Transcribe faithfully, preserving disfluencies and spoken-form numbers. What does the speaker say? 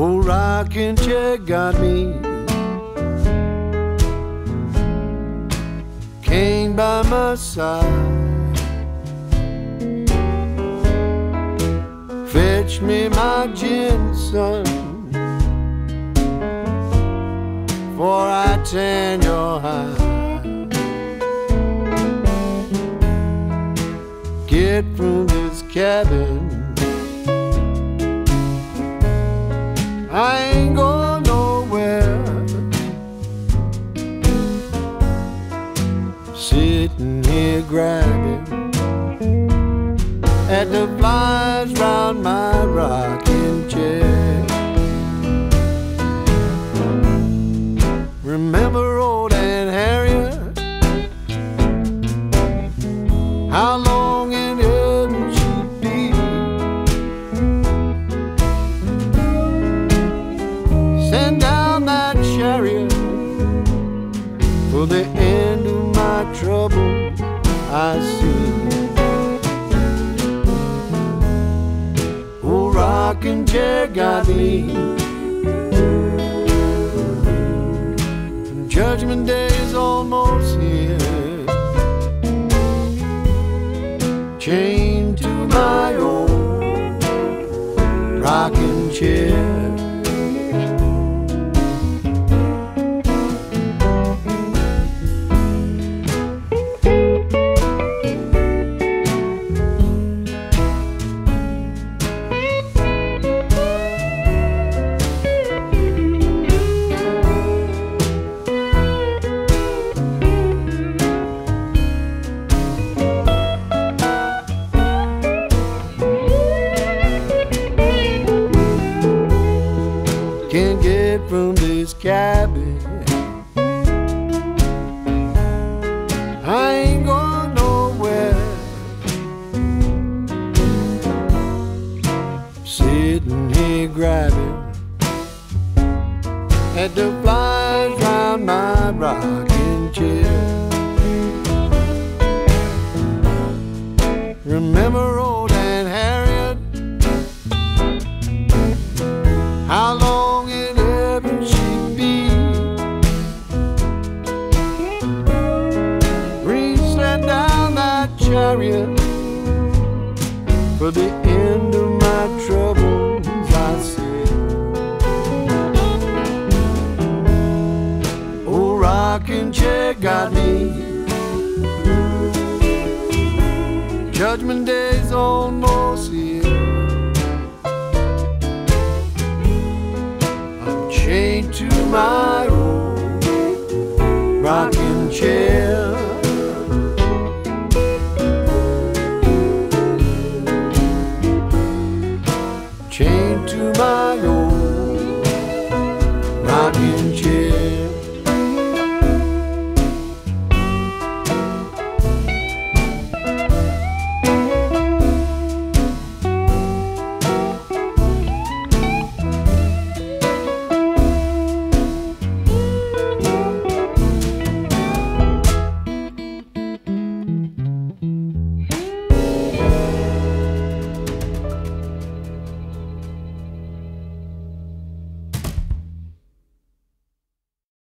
Old rocking chair got me. Cane by my side, fetch me my gin, son, for I tan your hide. Get from this cabin, I ain't going nowhere, sitting here grabbing at the vines round my rocking chair. Remember old Aunt Harriet, how long for the end of my trouble I see. Oh, rocking chair got me. And judgment day is almost here, chained to my old rocking chair. Can't get from this cabin, I ain't going nowhere, sitting here grabbing at the flies round my rocking chair. Remember old Aunt Harriet, how long for the end of my troubles I said, oh, rocking chair got me. Judgment day's almost here, I'm chained to my old rocking chair.